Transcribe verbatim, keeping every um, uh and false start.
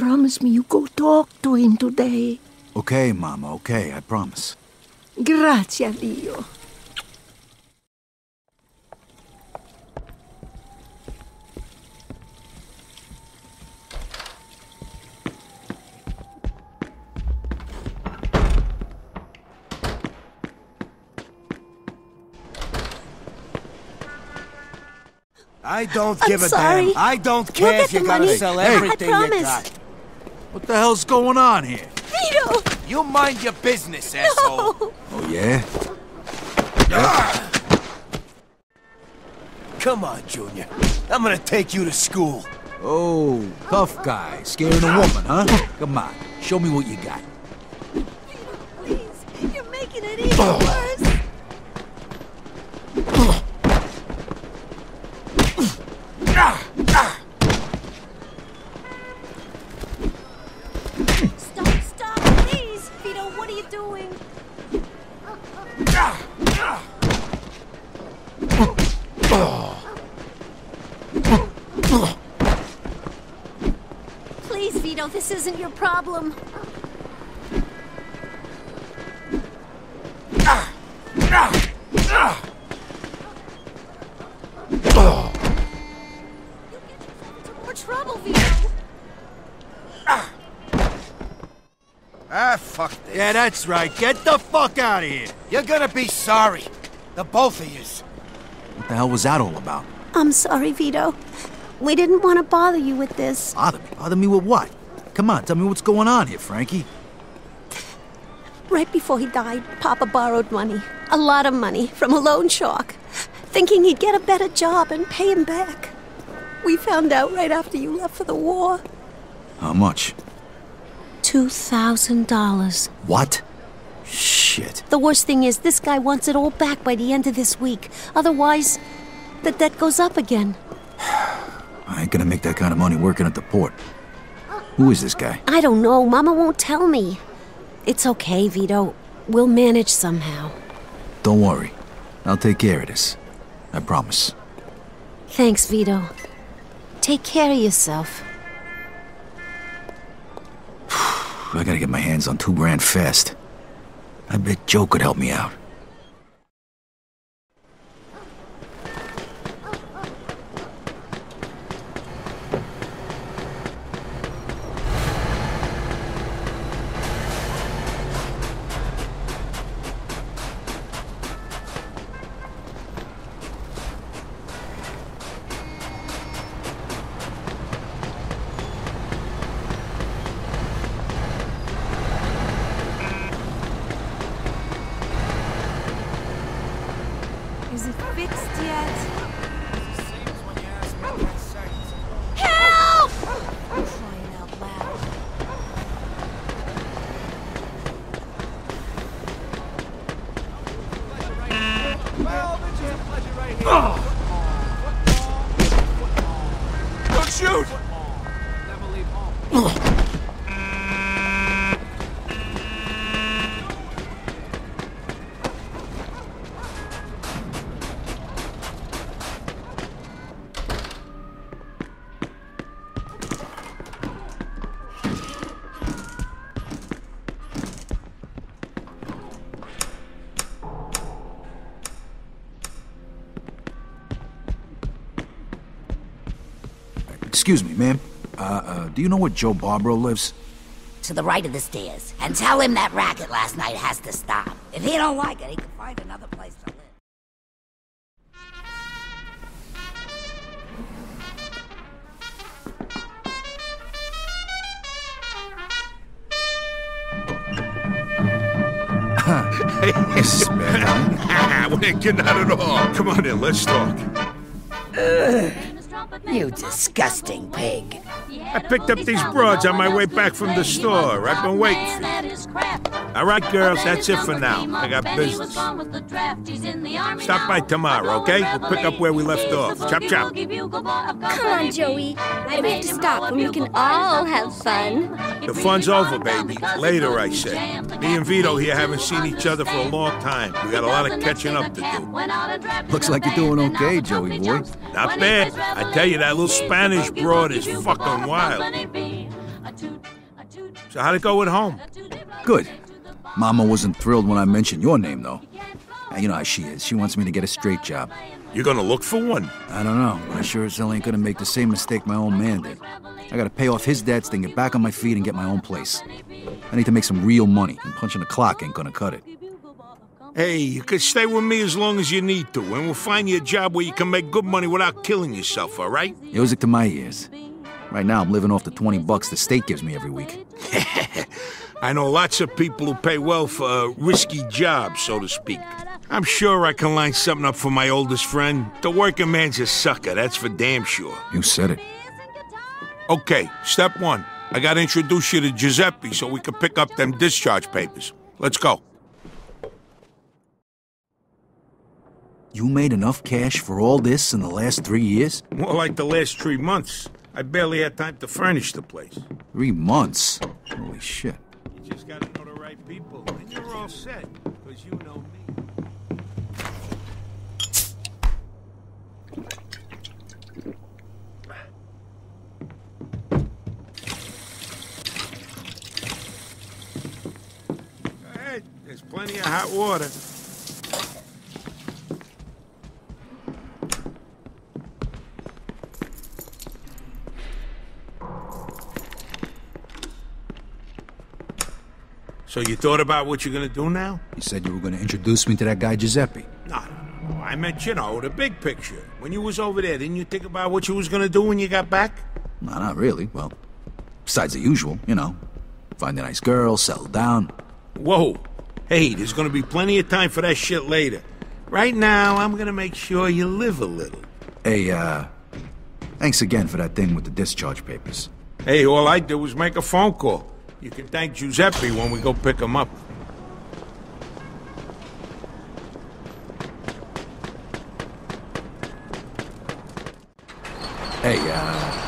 promise me you go talk to him today. Okay, Mama, okay, I promise. Grazie a Dio. I don't I'm give a sorry. damn. I don't care Look if you gotta money. sell hey, everything I promise. you got. What the hell's going on here? Vito! You mind your business, no. asshole. Oh, yeah? yeah? Come on, Junior. I'm gonna take you to school. Oh, tough guy. Scaring a woman, huh? Come on. Show me what you got. Vito, please. You're making it even oh. worse. This isn't your problem. More trouble, Vito. Ah, fuck this. Yeah, that's right. Get the fuck out of here. You're gonna be sorry. The both of yous. What the hell was that all about? I'm sorry, Vito. We didn't want to bother you with this. Bother me? Bother me with what? Come on, tell me what's going on here, Frankie. Right before he died, Papa borrowed money. A lot of money from a loan shark. Thinking he'd get a better job and pay him back. We found out right after you left for the war. How much? two thousand dollars. What? Shit. The worst thing is, this guy wants it all back by the end of this week. Otherwise, the debt goes up again. I ain't gonna make that kind of money working at the port. Who is this guy? I don't know. Mama won't tell me. It's okay, Vito. We'll manage somehow. Don't worry. I'll take care of this. I promise. Thanks, Vito. Take care of yourself. I gotta get my hands on two grand fast. I bet Joe could help me out. Excuse me, ma'am. Uh, uh, do you know where Joe Barbro lives? To the right of the stairs. And tell him that racket last night has to stop. If he don't like it, he can find another place to live. Yes, man. We're getting out at all. Come on in, let's talk. Ugh. You disgusting pig. I picked up these broads on my way back from the store. I've been waiting for you. All right, girls, that's it for now. I got business. Stop by tomorrow, okay? We'll pick up where we left off. Chop, chop. Come on, Joey. We have to stop and we can all have fun. The fun's over, baby. Later, I said. Me and Vito here haven't seen each other for a long time. We got a lot of catching up to do. Looks like you're doing okay, Joey boy. Not bad. I tell you, that little Spanish broad is fucking wild. So how'd it go at home? Good. Mama wasn't thrilled when I mentioned your name, though. You know how she is. She wants me to get a straight job. You're gonna look for one? I don't know, but I sure as hell ain't gonna make the same mistake my old man did. I gotta pay off his debts, then get back on my feet and get my own place. I need to make some real money, and punching the clock ain't gonna cut it. Hey, you could stay with me as long as you need to, and we'll find you a job where you can make good money without killing yourself, all right? Music to my ears. Right now, I'm living off the twenty bucks the state gives me every week. I know lots of people who pay well for uh, risky jobs, so to speak. I'm sure I can line something up for my oldest friend. The working man's a sucker, that's for damn sure. You said it. Okay, step one. I gotta introduce you to Giuseppe so we can pick up them discharge papers. Let's go. You made enough cash for all this in the last three years? More like the last three months. I barely had time to furnish the place. Three months? Holy shit. You just gotta know the right people, and you're all set, because you know me. There's plenty of hot water. So you thought about what you're gonna do now? You said you were gonna introduce me to that guy Giuseppe. No, no, no. I meant, you know, the big picture. When you was over there, didn't you think about what you was gonna do when you got back? No, not really. Well, besides the usual, you know. Find a nice girl, settle down. Whoa. Hey, there's gonna be plenty of time for that shit later. Right now, I'm gonna make sure you live a little. Hey, uh, thanks again for that thing with the discharge papers. Hey, all I did was make a phone call. You can thank Giuseppe when we go pick him up. Hey, uh,